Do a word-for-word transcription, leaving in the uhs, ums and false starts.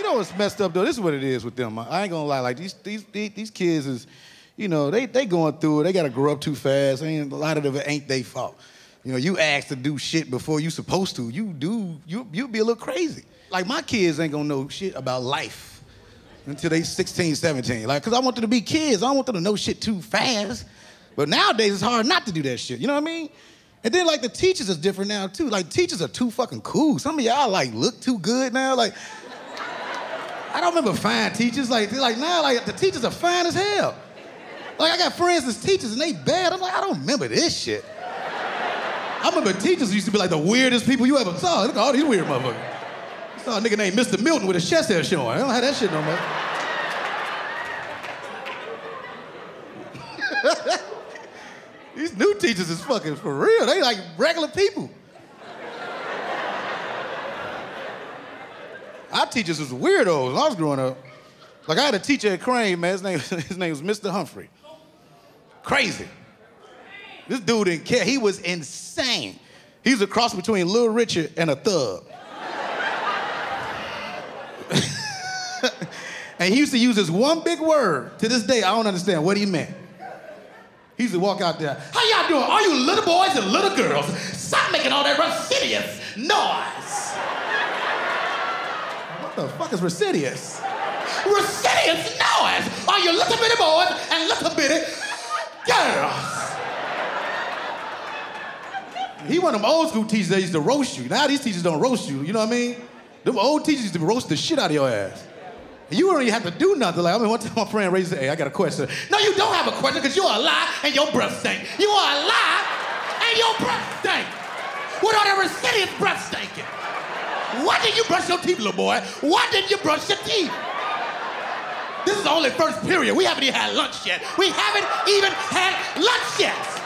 You know what's messed up, though? This is what it is with them. I ain't gonna lie. Like, these these these kids is, you know, they, they going through it. They got to grow up too fast. Ain't, a lot of it ain't they fault. You know, you asked to do shit before you supposed to. You do, you, you'll be a little crazy. Like, my kids ain't gonna know shit about life until they sixteen, seventeen. Like, because I want them to be kids. I don't want them to know shit too fast. But nowadays, it's hard not to do that shit. You know what I mean? And then, like, the teachers is different now, too. Like, teachers are too fucking cool. Some of y'all, like, look too good now. Like, I don't remember fine teachers. Like, like now, like, the teachers are fine as hell. Like, I got friends that's teachers, and they bad. I'm like, I don't remember this shit. I remember teachers used to be like the weirdest people you ever saw. Look at all these weird motherfuckers. I saw a nigga named Mister Milton with his chest hair showing. I don't have that shit no more. These new teachers is fucking for real. They like regular people. Our teachers was weirdos when I was growing up. Like, I had a teacher at Crane, man. His name, his name was Mister Humphrey. Crazy. This dude didn't care. He was insane. He was a cross between Little Richard and a thug. And he used to use this one big word. To this day, I don't understand what he meant. He used to walk out there, "How y'all doing? All you little boys and little girls, stop making all that residuous noise." What the fuck is residuous? Residuous noise! Are you little bitty boys and little bitty girls? He one of them old school teachers that used to roast you. Now these teachers don't roast you, you know what I mean? Them old teachers used to roast the shit out of your ass. And you don't even have to do nothing. Like, I mean, one time my friend raised his, "Hey, I got a question." No, you don't have a question, because you're a lie and your breath stink. You are a lie and your breath stink. What are the residuous breath stinking? Why did you brush your teeth, little boy? Why didn't you brush your teeth? This is only first period. We haven't even had lunch yet. We haven't even had lunch yet.